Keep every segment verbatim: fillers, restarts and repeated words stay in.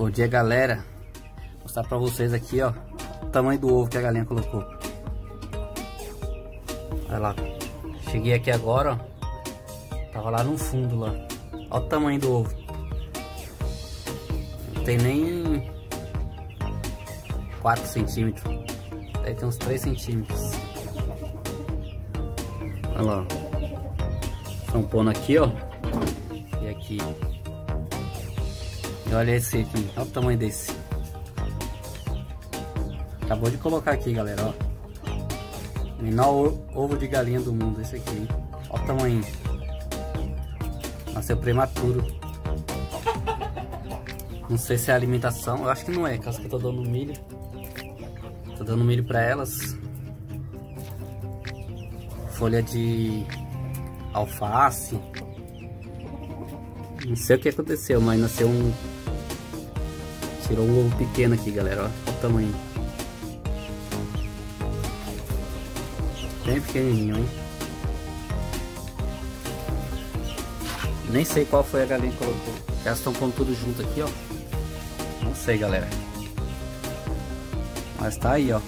Bom dia, galera. Vou mostrar pra vocês aqui, ó, o tamanho do ovo que a galinha colocou. Olha lá. Cheguei aqui agora, ó. Tava lá no fundo, lá. Olha o tamanho do ovo. Não tem nem quatro centímetros. Deve ter uns três centímetros. Olha lá. Estão pondo aqui, ó. E aqui. E olha esse aqui. Olha o tamanho desse. Acabou de colocar aqui, galera, ó. Menor ovo de galinha do mundo, esse aqui, hein? Olha o tamanho. Nasceu prematuro. Não sei se é alimentação, eu acho que não é, caso que eu tô dando milho. Tô dando milho pra elas. Folha de alface. Não sei o que aconteceu, mas nasceu um... Tirou um ovo pequeno aqui, galera, ó. Olha o tamanho. Bem pequenininho, hein? Nem sei qual foi a galinha que colocou. Elas estão pondo tudo junto aqui, ó. Não sei, galera. Mas tá aí, ó.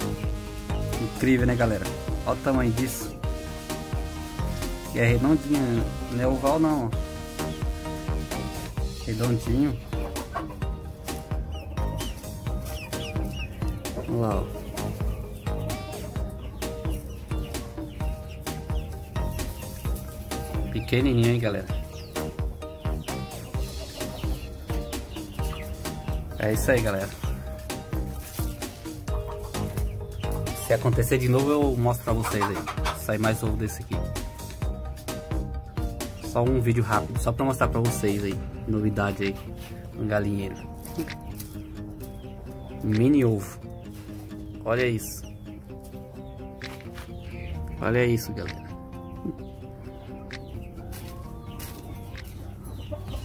Incrível, né, galera? Olha o tamanho disso. E é redondinho, não é oval, não, ó. Redondinho. Vamos lá, ó. Pequenininho, hein, galera? É isso aí, galera. Se acontecer de novo, eu mostro pra vocês aí. Sai mais ovo desse aqui. Só um vídeo rápido, só pra mostrar pra vocês aí. Novidade aí no galinheiro. Mini ovo. Olha isso. Olha isso, galera. Thank you.